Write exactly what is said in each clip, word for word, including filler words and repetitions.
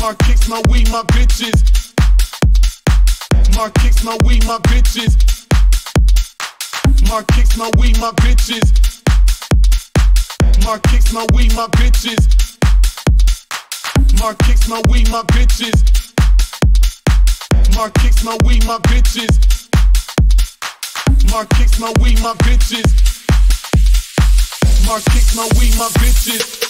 My kicks, my weed, my bitches. My kicks, my weed, my bitches. My kicks, my weed, my bitches. My kicks, my weed, my bitches. My kicks, my weed, my bitches. My kicks, my weed, my bitches. My kicks, my weed, my bitches. My kicks, my weed, my bitches.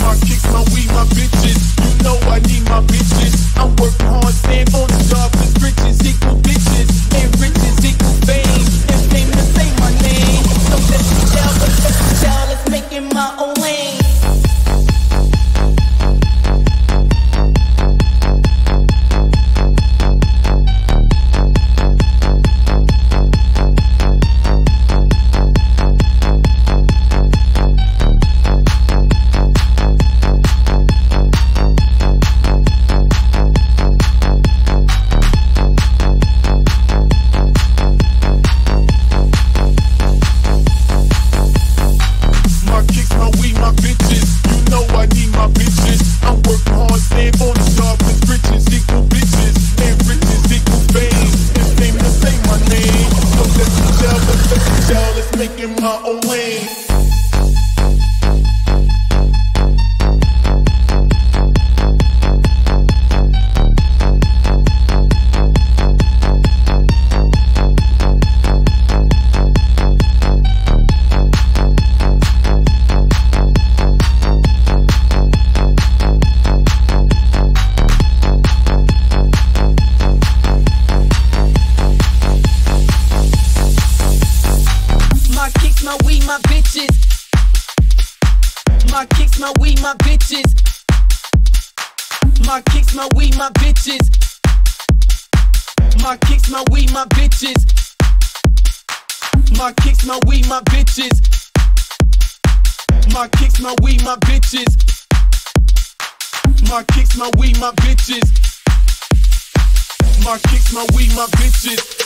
My kicks, my weed, my bitches. You know I need my bitches. I work hard, stand on the job, cause riches equal bitches, and riches equal fame, and fame to say my name. So let's be down, let's be down, let's make it my own lane. My kicks, my weed, my bitches.